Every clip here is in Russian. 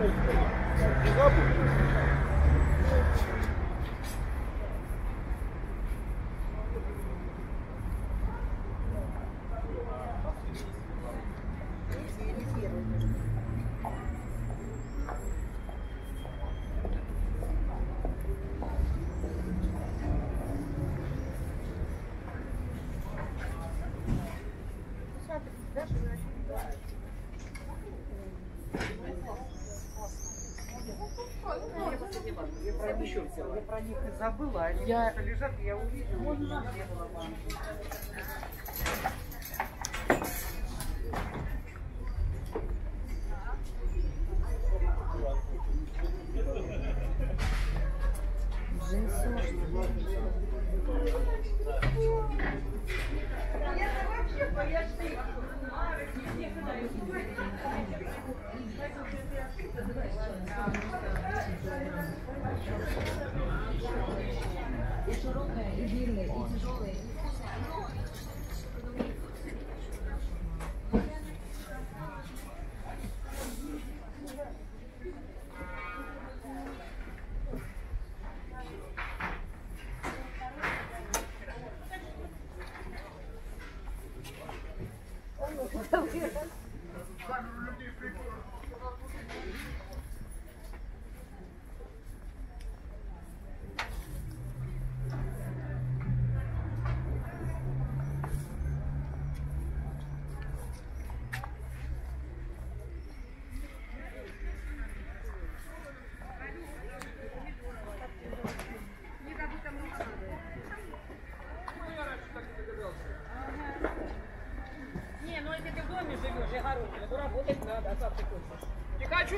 Я про них и забыла, они просто лежат, я увидела, и не было банки.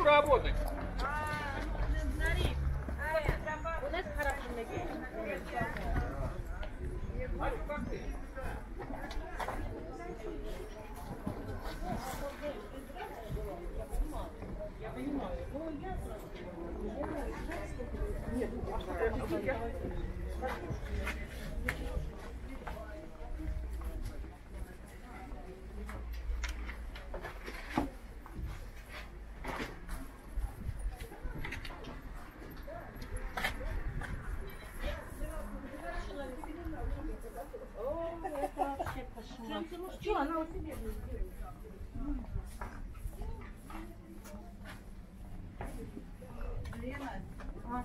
Работать. Что, она вот тебе не сделает. Лена, а?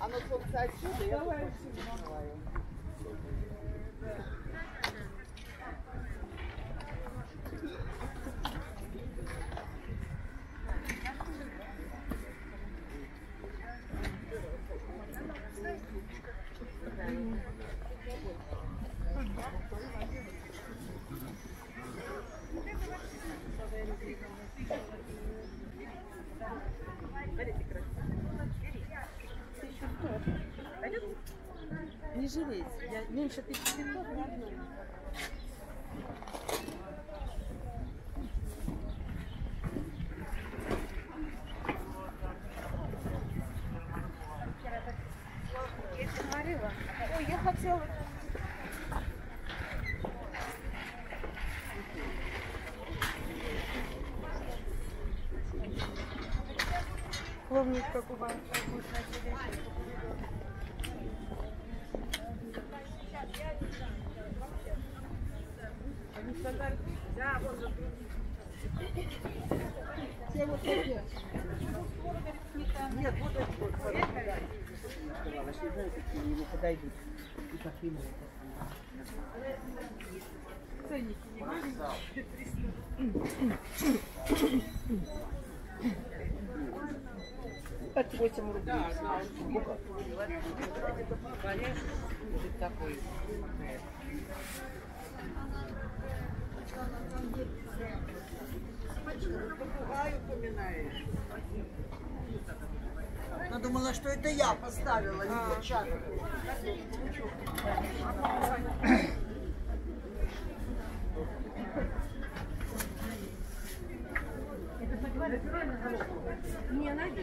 Оно только отсюда, я говорю, не жалеть. Я меньше 500 на одну. Помнить, как у вас вкусно сидеть. Они сказали, да, вот за все вот эти. Нет, вот эти вот. Я не знаю, какие ему подойдут. И какие могут. Ценники не маленькие. 300. От 8 рублей. Такой. Она думала, что это я поставила, не перчатку. Не, найди.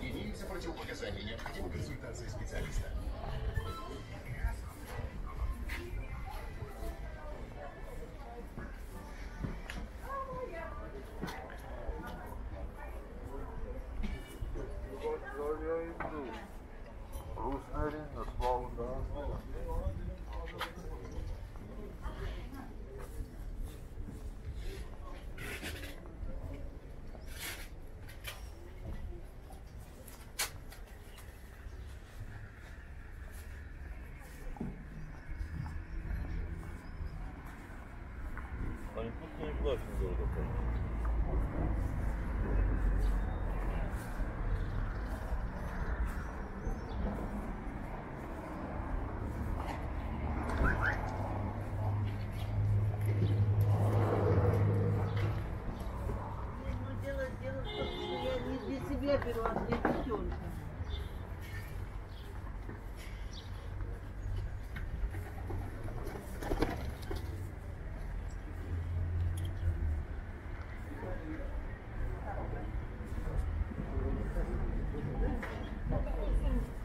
Имеются противопоказания, необходима консультация специалиста.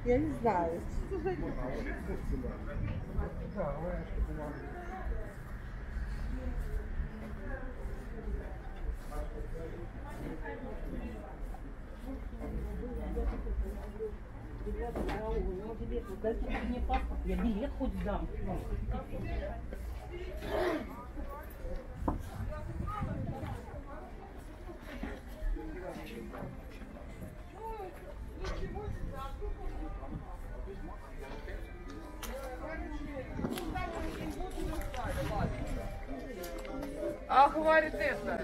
Я не знаю. Ребята, дайте мне паспорт, я билет хоть дам. Ах, говорит это?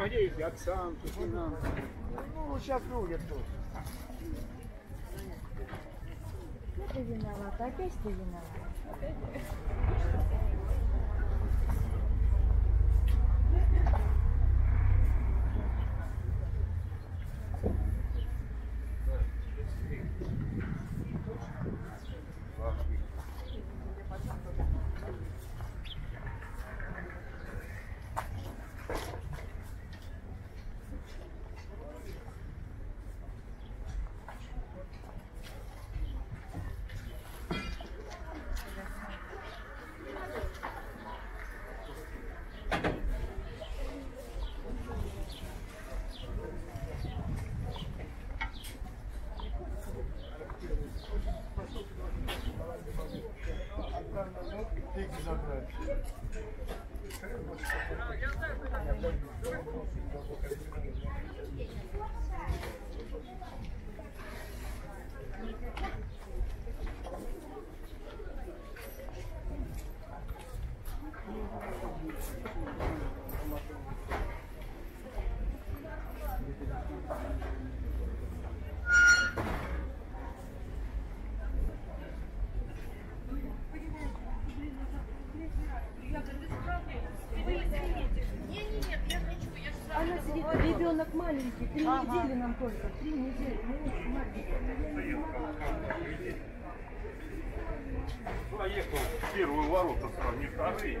А где эти Оксанки, Финанки? Ну, сейчас будет тут. Ну, ты виновата, опять ты виновата. Ребенок маленький, 3 недели нам только, 3 недели. Поехал в первые ворота, сразу, не вторые.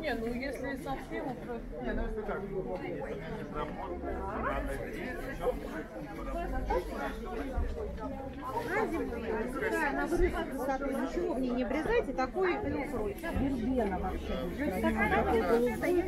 Не, ну если совсем, то... Не, ну если так, ничего в ней не обрезайте, такой люфрой. Вербена вообще. Твои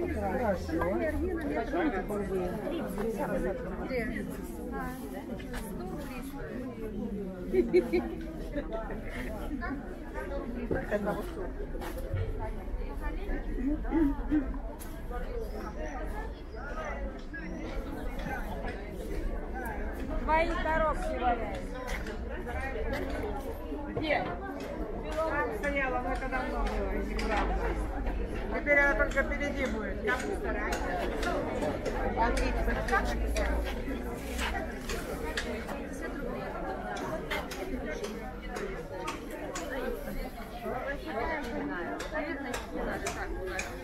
коробки валяются. Где? Там стояла, но это давно было, не правда. Теперь она только впереди будет. Там старая. Наверное, не надо так уложить.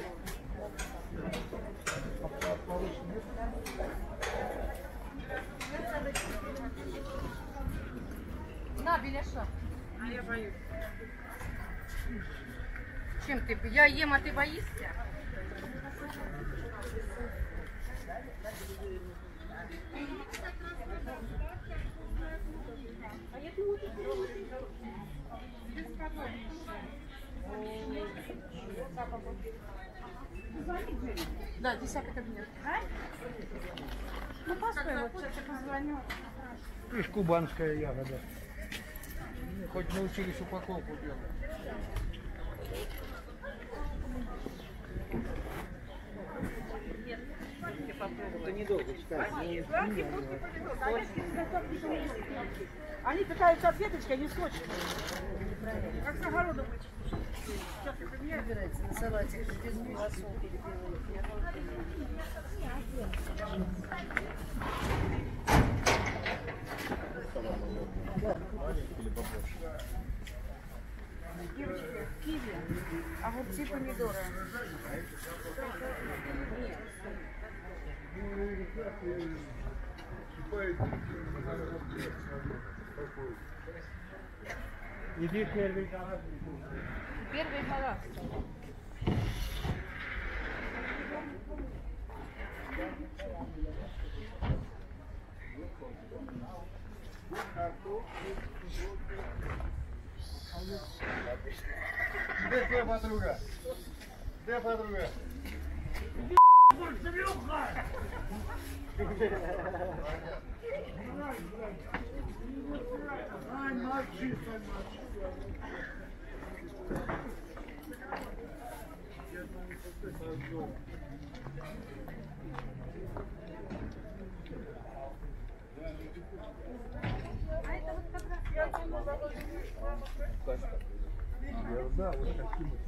На, беляша. А я боюсь. Чем ты? Я ем, а ты боишься? Да, 10-й кабинет. Ну, постой, вот сейчас я позвоню. Кубанская ягода. Хоть научились упаковку делать. Это недолго читать. Они такая салфеточка, не сочная. Как с огородом вычистить. Сейчас это не обирается на салате. Без голосов переделывают. Девочки, киви, а вот все помидоры. Нет. Иди первый. Первый марак. Где твоя подруга? Где подруга? Да, вот таким вот.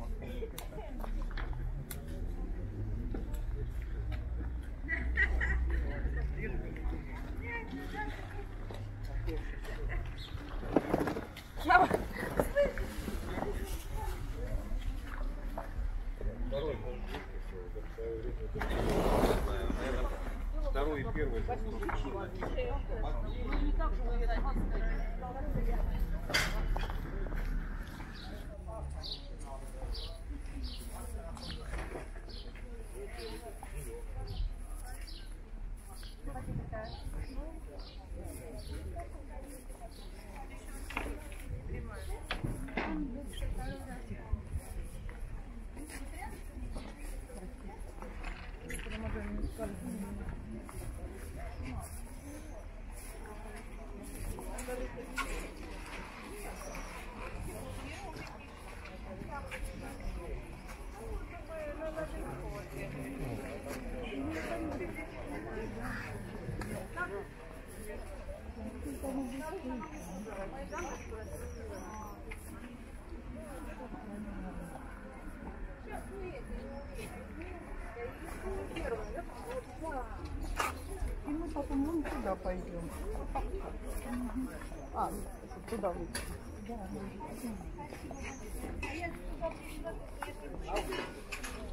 Второй и первый. И мы потом вон туда пойдем. А, туда лучше. Да.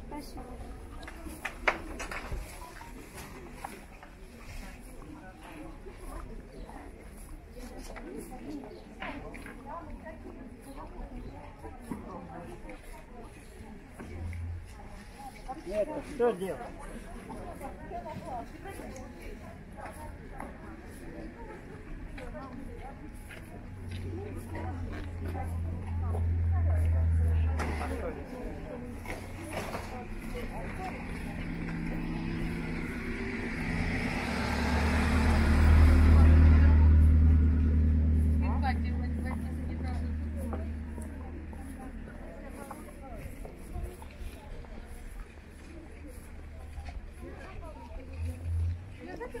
Спасибо. Это что делать? Thank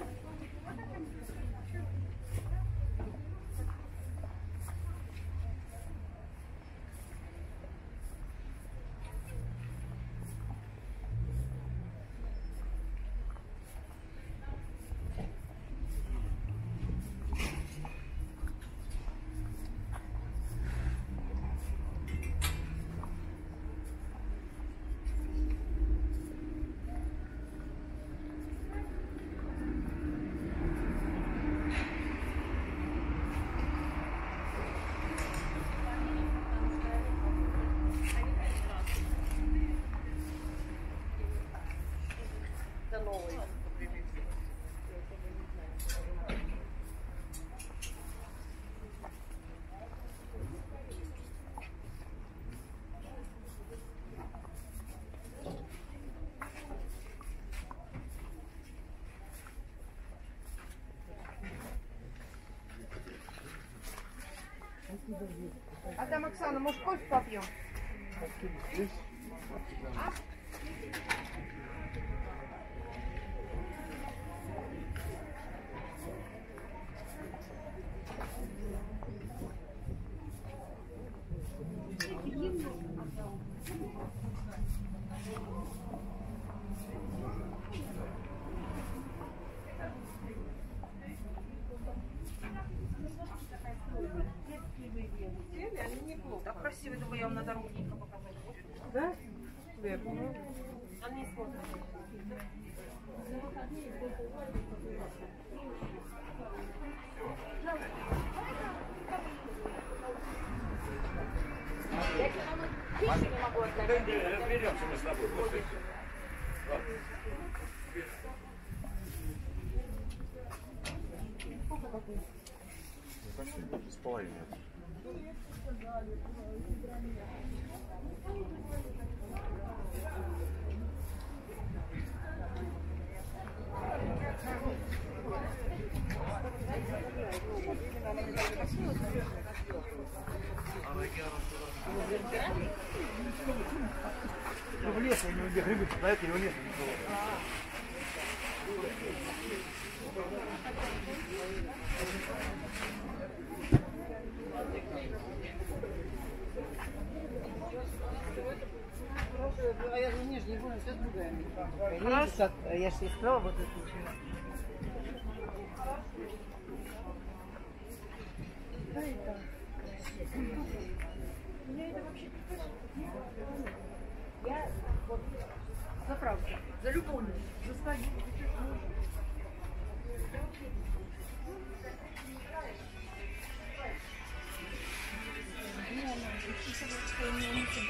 you. там Оксана, может, кофе попьем? Так красиво, думаю, я вам на дорогу показать. Да? Да, помню. Они смотрят. Я тебе могу пищу не могу отдать. Разберемся мы с тобой. Сколько такое? Почти 2,5. В лес они убегали, да, это его лес. Я же нижний буду, сейчас другая. Я же искала вот эту ничего. Да, это. Я это вообще не. Я вот за правду, за любовную, за свою.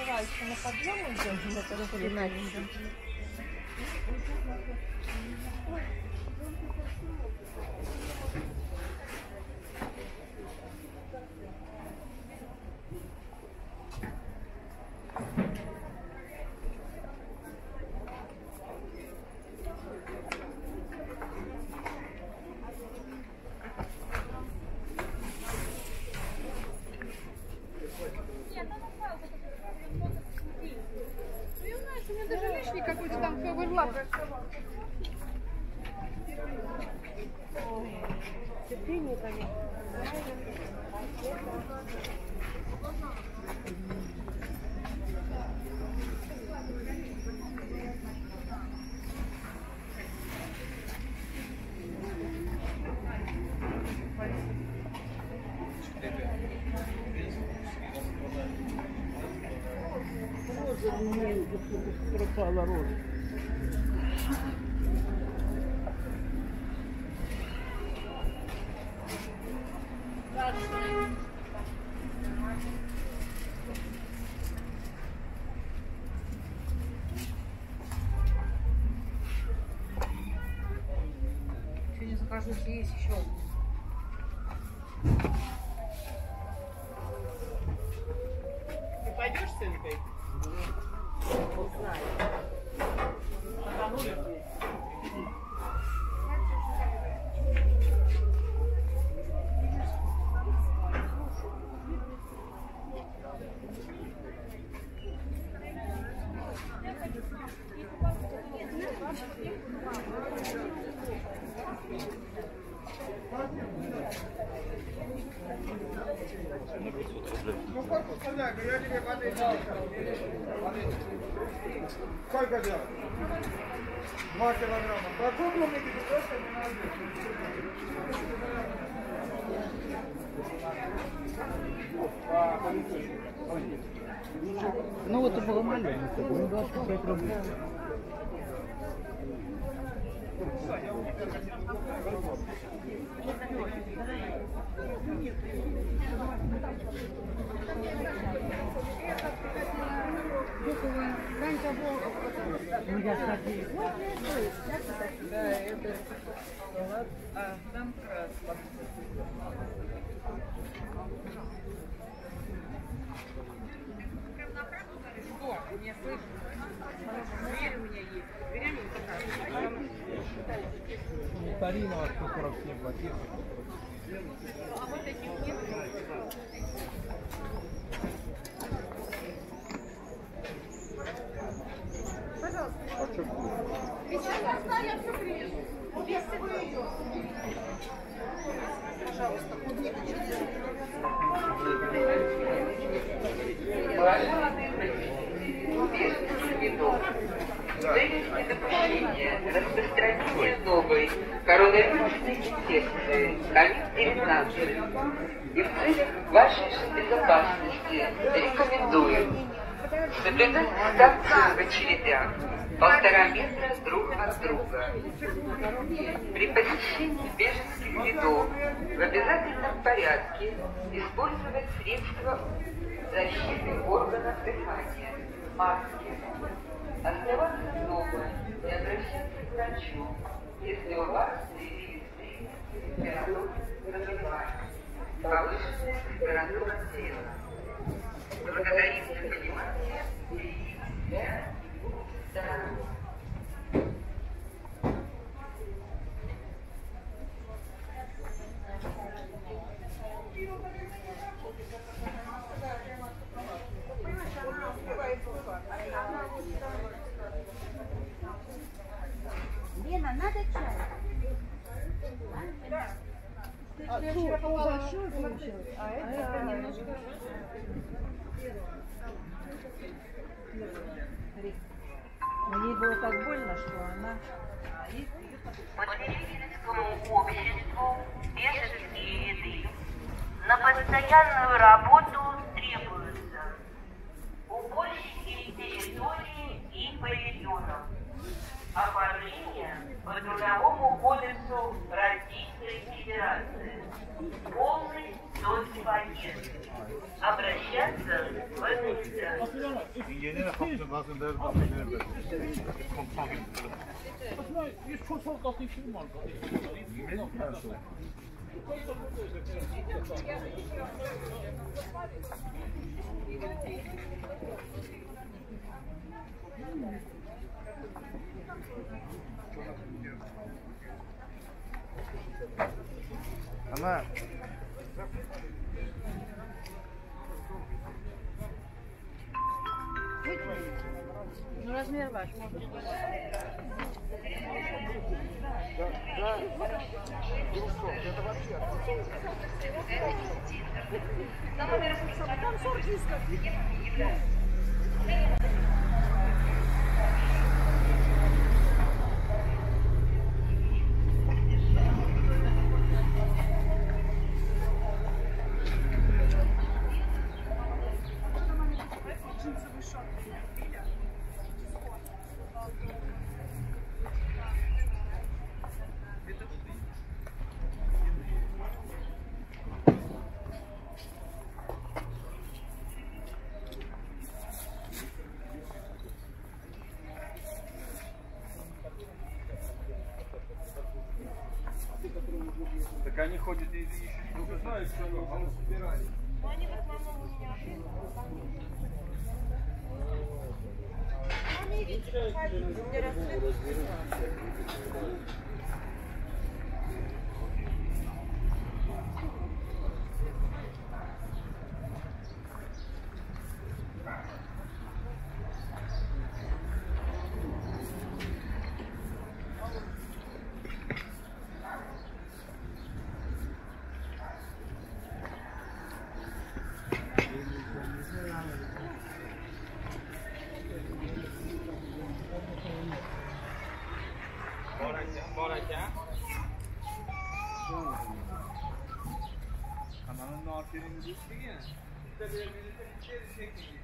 На подъем идем, это разгинается. Какой-то там ковырлак. Терпение, конечно. Пропала роза. Еще не захожу, если есть еще. Ты пойдешь с Элькой? Сколько делать? 2 килограмма. Покупку мне просто не надо. Ну вот это было маленькое, у него 25 рублей. Ну я ходил. Да, это салат, а там красный. Что? Не слышу. Дверь у меня есть. Дверь у меня такая. Тарина от кукуров не платит. А вот таких нет. уважаемые коллеги, убежище введено в целях недопущения распространения новой коронавирусной инфекции COVID-19 и в целях вашей безопасности рекомендуем соблюдать дистанцию в очередях 1,5 метра друг от друга. При посещении беженских рядов в обязательном порядке использовать средства защиты органов дыхания, маски, оставаться дома и обращаться к врачу, если у вас появились температурные заболевания, повышенная температура тела. Благодарим за понимание и Лена, надо чай. А это немножко. Мне было так больно, что она... Потребительскому обществу беженские ряды на постоянную работу требуются уборщики территории и павильонов, оформление по Трудовому кодексу Российской Федерации, полный соцпакет. Обращаться в Она... Ну, размер ваш, можно. Да, Грустов, это вообще Грустов. Там 40 дисков. Так они ходят и еще не знают, что они собирали. Но они в основном у меня они ведь не рассветлили. Ananın aferin düştü yine. Biz de böyle birlikte bir şey çektik.